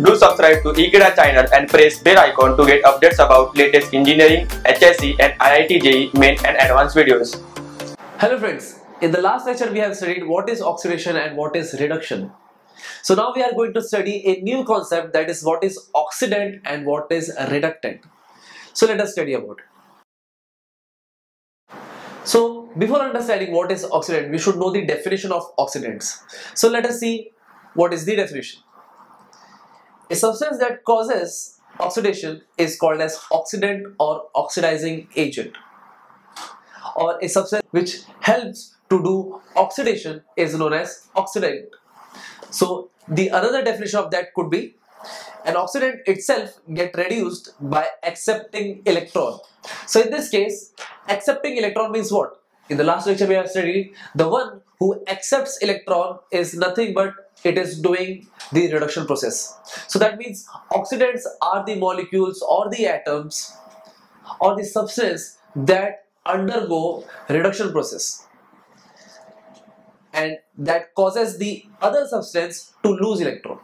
Do subscribe to Ekeeda channel and press bell icon to get updates about latest engineering, HSC and IITJE main and advanced videos. Hello friends, in the last lecture we have studied what is oxidation and what is reduction. So now we are going to study a new concept, that is what is oxidant and what is reductant. So let us study about it. So before understanding what is oxidant, we should know the definition of oxidants. So let us see what is the definition. A substance that causes oxidation is called as oxidant or oxidizing agent. Or a substance which helps to do oxidation is known as oxidant. So the another definition of that could be an oxidant itself gets reduced by accepting electron. So in this case, accepting electron means what? In the last lecture we have studied, the one who accepts electron is nothing but it is doing the reduction process. So that means oxidants are the molecules or the atoms or the substance that undergo reduction process, and that causes the other substance to lose electron.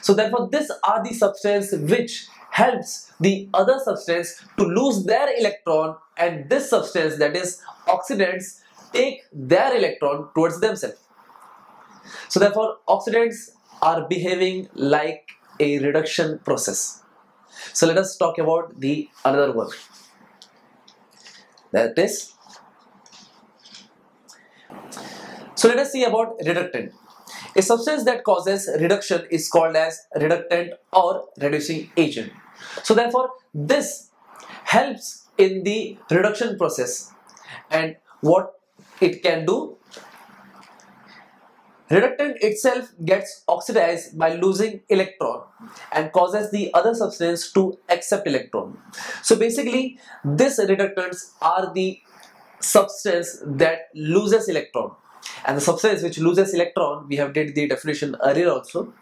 So therefore these are the substance which helps the other substance to lose their electron, and this substance, that is oxidants, take their electron towards themselves. So therefore oxidants are behaving like a reduction process. So let us talk about the another one, that is. So let us see about reductant. A substance that causes reduction is called as reductant or reducing agent. So therefore this helps in the reduction process, and what it can do, reductant itself gets oxidized by losing electron and causes the other substance to accept electron. So basically these reductants are the substance that loses electron, and the substance which loses electron, we have did the definition earlier also,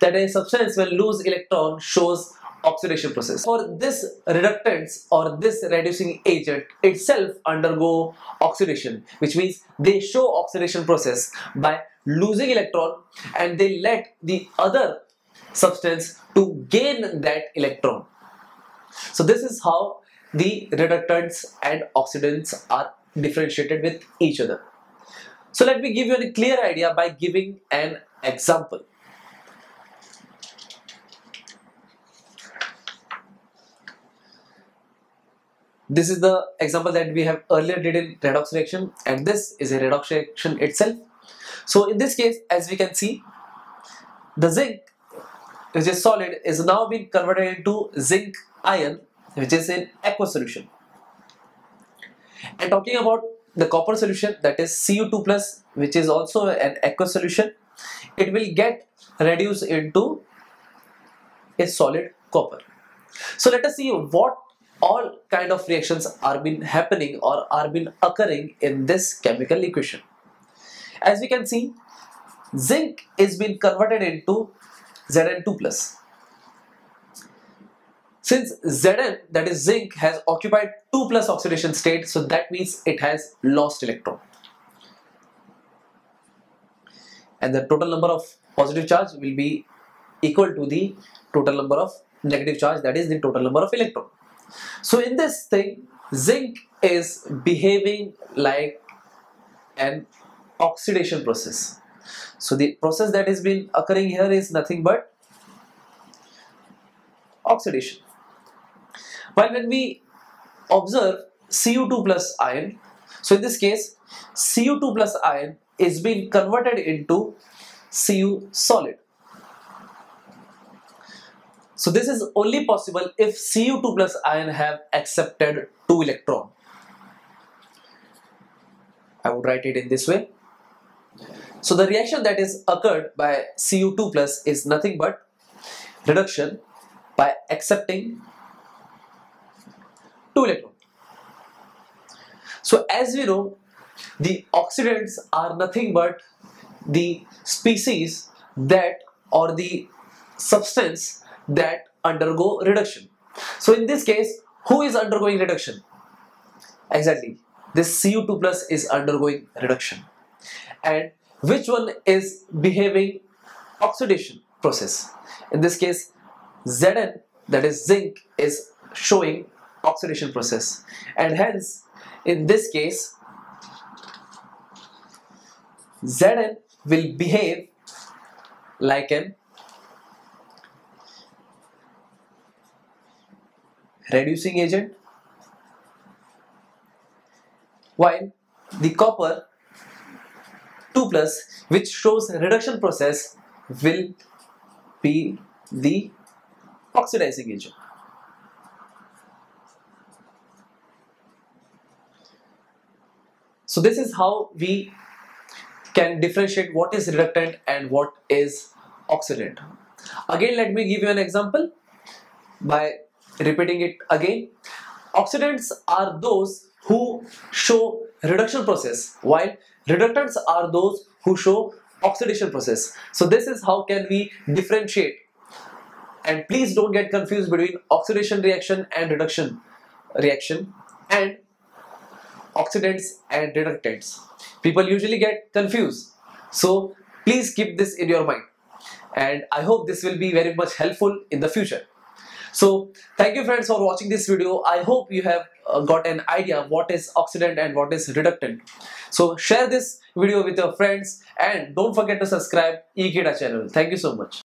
that a substance will lose electron shows oxidation process. For this reductants or this reducing agent itself undergo oxidation, which means they show oxidation process by losing electron, and they let the other substance to gain that electron. So this is how the reductants and oxidants are differentiated with each other. So let me give you a clear idea by giving an example. This is the example that we have earlier did in redox reaction, and this is a redox reaction itself. So in this case, as we can see, the zinc, which is solid, is now being converted into zinc ion, which is in aqueous solution. And talking about the copper solution, that is Cu2+, which is also an aqueous solution, it will get reduced into a solid copper. So let us see what all kind of reactions are been happening or are been occurring in this chemical equation. As we can see, zinc is being converted into Zn2+. Since Zn, that is zinc, has occupied 2+ oxidation state, so that means it has lost electron. And the total number of positive charge will be equal to the total number of negative charge, that is the total number of electron. So in this thing, zinc is behaving like an oxidation process. So the process that has been occurring here is nothing but oxidation. While when we observe Cu2+ ion, so in this case Cu2+ ion is being converted into Cu solid. So this is only possible if Cu2+ ion have accepted 2 electron. I would write it in this way. So the reaction that is occurred by Cu2+ is nothing but reduction by accepting 2 electron. So as we know, the oxidants are nothing but the species that or the substance that undergo reduction. So in this case, who is undergoing reduction? Exactly, this Cu2+ is undergoing reduction. And which one is behaving oxidation? process. In this case, Zn, that is zinc, is showing oxidation process, and hence in this case Zn will behave like an reducing agent, while the copper 2+, which shows reduction process, will be the oxidizing agent. So this is how we can differentiate what is reductant and what is oxidant. Again, let me give you an example by repeating it again. Oxidants are those who show reduction process, while reductants are those who show oxidation process. So this is how can we differentiate, and please don't get confused between oxidation reaction and reduction reaction and oxidants and reductants. People usually get confused, so please keep this in your mind, and I hope this will be very much helpful in the future. So thank you friends for watching this video. I hope you have got an idea what is oxidant and what is reductant. So share this video with your friends and don't forget to subscribe Ekeeda channel. Thank you so much.